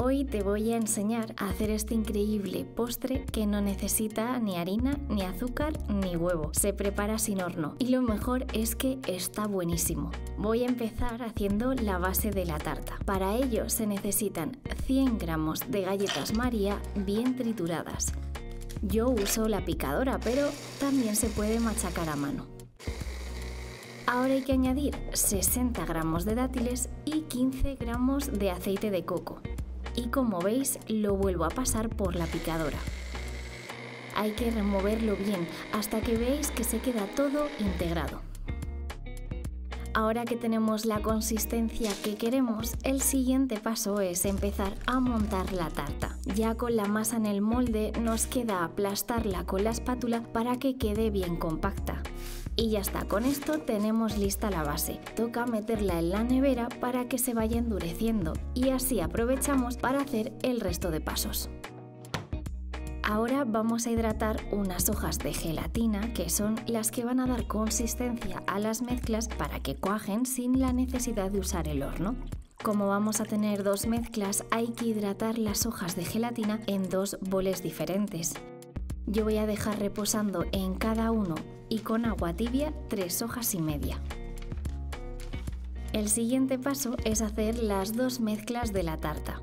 Hoy te voy a enseñar a hacer este increíble postre que no necesita ni harina, ni azúcar, ni huevo. Se prepara sin horno y lo mejor es que está buenísimo. Voy a empezar haciendo la base de la tarta. Para ello se necesitan 100 gramos de galletas María bien trituradas. Yo uso la picadora, pero también se puede machacar a mano. Ahora hay que añadir 60 gramos de dátiles y 15 gramos de aceite de coco. Y como veis, lo vuelvo a pasar por la picadora. Hay que removerlo bien hasta que veáis que se queda todo integrado. Ahora que tenemos la consistencia que queremos, el siguiente paso es empezar a montar la tarta. Ya con la masa en el molde nos queda aplastarla con la espátula para que quede bien compacta. Y ya está, con esto tenemos lista la base. Toca meterla en la nevera para que se vaya endureciendo y así aprovechamos para hacer el resto de pasos. Ahora vamos a hidratar unas hojas de gelatina que son las que van a dar consistencia a las mezclas para que cuajen sin la necesidad de usar el horno. Como vamos a tener dos mezclas, hay que hidratar las hojas de gelatina en dos boles diferentes. Yo voy a dejar reposando en cada uno y con agua tibia 3 hojas y media. El siguiente paso es hacer las dos mezclas de la tarta.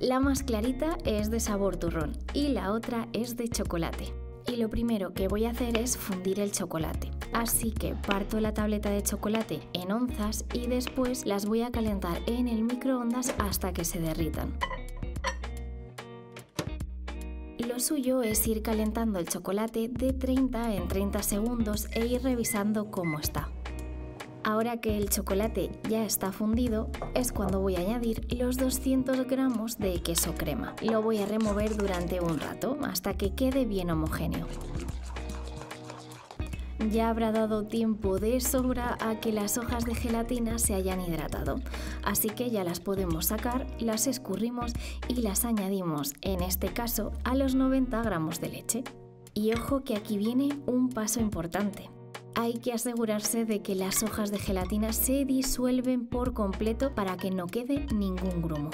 La más clarita es de sabor turrón y la otra es de chocolate. Y lo primero que voy a hacer es fundir el chocolate. Así que parto la tableta de chocolate en onzas y después las voy a calentar en el microondas hasta que se derritan. Lo suyo es ir calentando el chocolate de 30 en 30 segundos e ir revisando cómo está. Ahora que el chocolate ya está fundido, es cuando voy a añadir los 200 gramos de queso crema. Lo voy a remover durante un rato hasta que quede bien homogéneo. Ya habrá dado tiempo de sobra a que las hojas de gelatina se hayan hidratado, así que ya las podemos sacar, las escurrimos y las añadimos, en este caso, a los 90 gramos de leche. Y ojo que aquí viene un paso importante. Hay que asegurarse de que las hojas de gelatina se disuelven por completo para que no quede ningún grumo.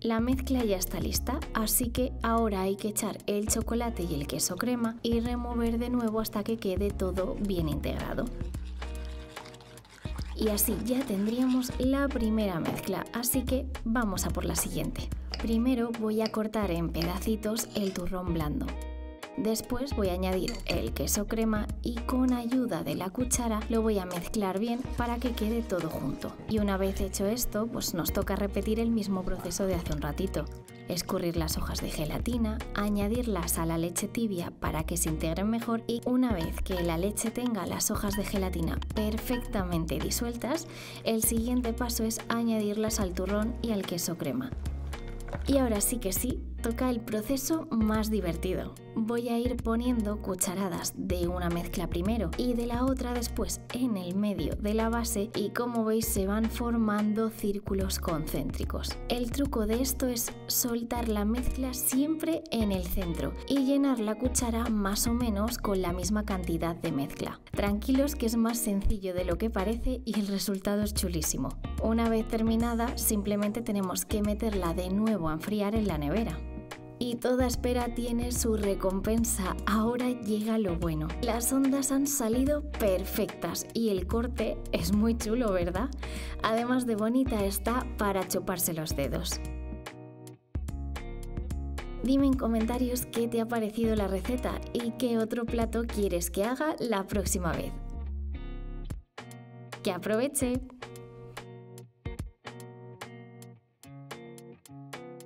La mezcla ya está lista, así que ahora hay que echar el chocolate y el queso crema y remover de nuevo hasta que quede todo bien integrado. Y así ya tendríamos la primera mezcla, así que vamos a por la siguiente. Primero voy a cortar en pedacitos el turrón blando. Después voy a añadir el queso crema y con ayuda de la cuchara lo voy a mezclar bien para que quede todo junto. Y una vez hecho esto, pues nos toca repetir el mismo proceso de hace un ratito. Escurrir las hojas de gelatina, añadirlas a la leche tibia para que se integren mejor y una vez que la leche tenga las hojas de gelatina perfectamente disueltas, el siguiente paso es añadirlas al turrón y al queso crema. Y ahora sí que sí, toca el proceso más divertido. Voy a ir poniendo cucharadas de una mezcla primero y de la otra después en el medio de la base y como veis se van formando círculos concéntricos. El truco de esto es soltar la mezcla siempre en el centro y llenar la cuchara más o menos con la misma cantidad de mezcla. Tranquilos que es más sencillo de lo que parece y el resultado es chulísimo. Una vez terminada simplemente tenemos que meterla de nuevo a enfriar en la nevera. Y toda espera tiene su recompensa, ahora llega lo bueno. Las ondas han salido perfectas y el corte es muy chulo, ¿verdad? Además de bonita está para chuparse los dedos. Dime en comentarios qué te ha parecido la receta y qué otro plato quieres que haga la próxima vez. ¡Que aproveche!